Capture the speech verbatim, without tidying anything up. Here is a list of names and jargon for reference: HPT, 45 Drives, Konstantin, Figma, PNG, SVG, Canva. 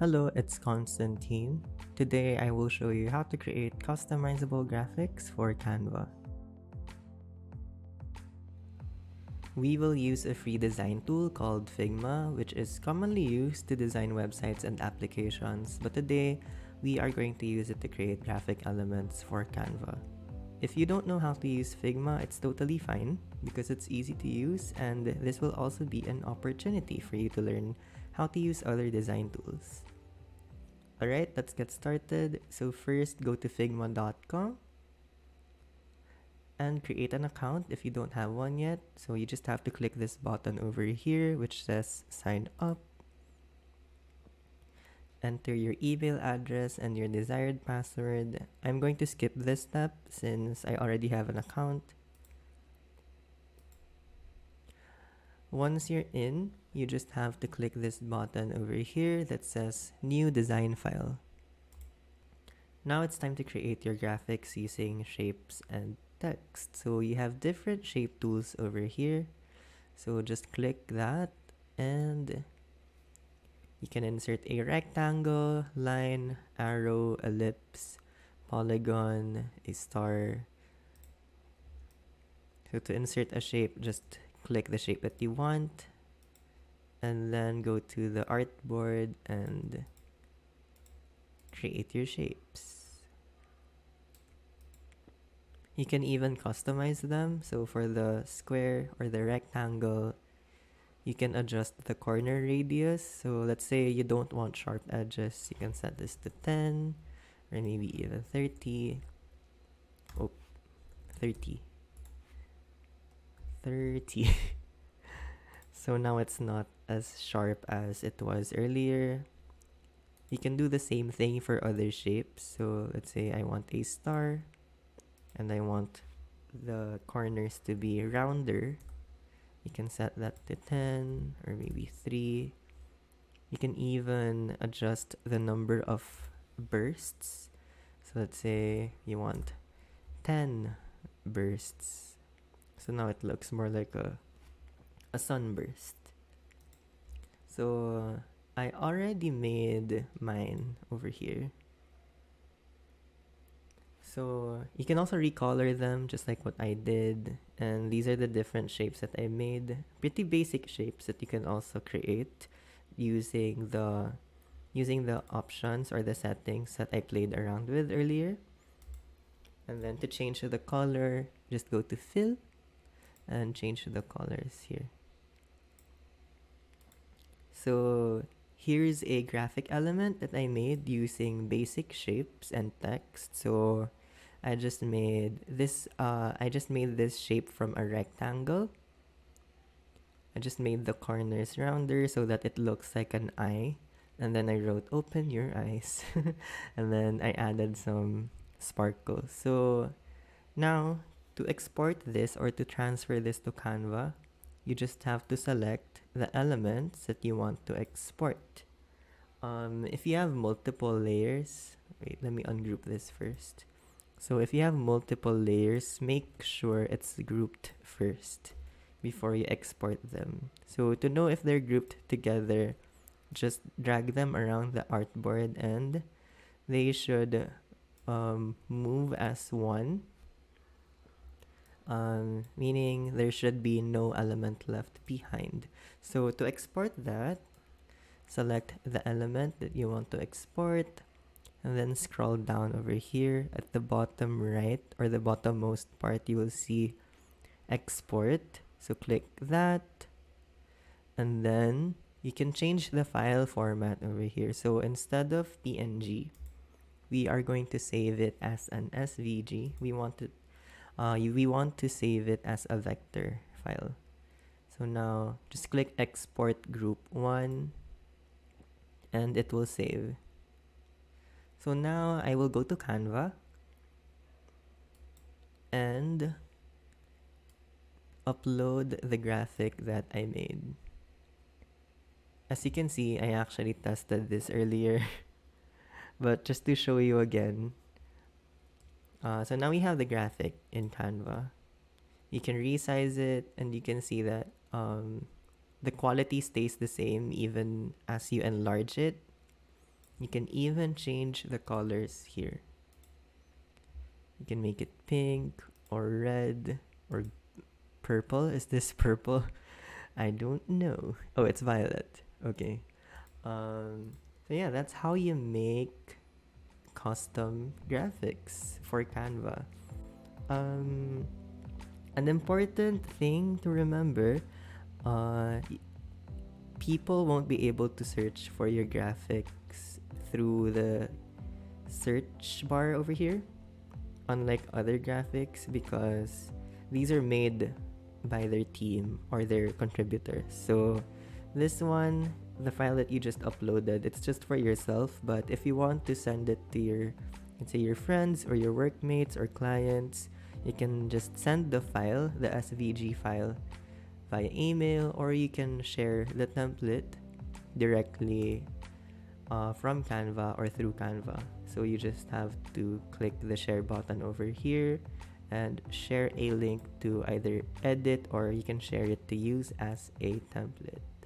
Hello, it's Konstantin. Today I will show you how to create customizable graphics for Canva. We will use a free design tool called Figma, which is commonly used to design websites and applications, but today we are going to use it to create graphic elements for Canva. If you don't know how to use Figma, it's totally fine because it's easy to use, and this will also be an opportunity for you to learn how to use other design tools. Alright, let's get started. So first, go to figma dot com and create an account if you don't have one yet. So you just have to click this button over here which says sign up. Enter your email address and your desired password. I'm going to skip this step since I already have an account. Once you're in, you just have to click this button over here that says new design file. Now it's time to create your graphics using shapes and text. So you have different shape tools over here, so just click that and you can insert a rectangle, line, arrow, ellipse, polygon, a star. So to insert a shape, just click the shape that you want and then go to the artboard and create your shapes. You can even customize them, so for the square or the rectangle, you can adjust the corner radius. So let's say you don't want sharp edges, you can set this to ten or maybe even thirty. Oh, thirty. thirty. So now it's not as sharp as it was earlier. You can do the same thing for other shapes. So let's say I want a star. And I want the corners to be rounder. You can set that to ten or maybe three. You can even adjust the number of bursts. So let's say you want ten bursts. So now it looks more like a, a sunburst. So I already made mine over here. So you can also recolor them just like what I did, and these are the different shapes that I made. Pretty basic shapes that you can also create using the using the options or the settings that I played around with earlier. And then to change the color, just go to fill and change the colors here. So here's a graphic element that I made using basic shapes and text. So I just made this uh, I just made this shape from a rectangle. I just made the corners rounder so that it looks like an eye, and then I wrote open your eyes and then I added some sparkles. So now to export this or to transfer this to Canva, you just have to select the elements that you want to export. Um, if you have multiple layers, wait, let me ungroup this first. So if you have multiple layers, make sure it's grouped first before you export them. So to know if they're grouped together, just drag them around the artboard and they should um, move as one. Um, meaning there should be no element left behind. So to export that, select the element that you want to export and then scroll down over here. At the bottom right or the bottommost part, you will see export. So click that and then you can change the file format over here. So instead of P N G, we are going to save it as an S V G. We want to Uh, we want to save it as a vector file. So now just click export group one and it will save. So now I will go to Canva and upload the graphic that I made. As you can see, I actually tested this earlier but just to show you again. Uh, so now we have the graphic in Canva. You can resize it and you can see that um, the quality stays the same even as you enlarge it. You can even change the colors here. You can make it pink or red or purple. Is this purple? I don't know. Oh, it's violet. Okay. Um, so yeah, that's how you make custom graphics for Canva. Um, an important thing to remember, uh, people won't be able to search for your graphics through the search bar over here, unlike other graphics, because these are made by their team or their contributors. So this one, the file that you just uploaded, it's just for yourself, but if you want to send it to your, let's say, your friends or your workmates or clients, you can just send the file, the S V G file, via email, or you can share the template directly uh, from Canva or through Canva. So you just have to click the share button over here and share a link to either edit, or you can share it to use as a template.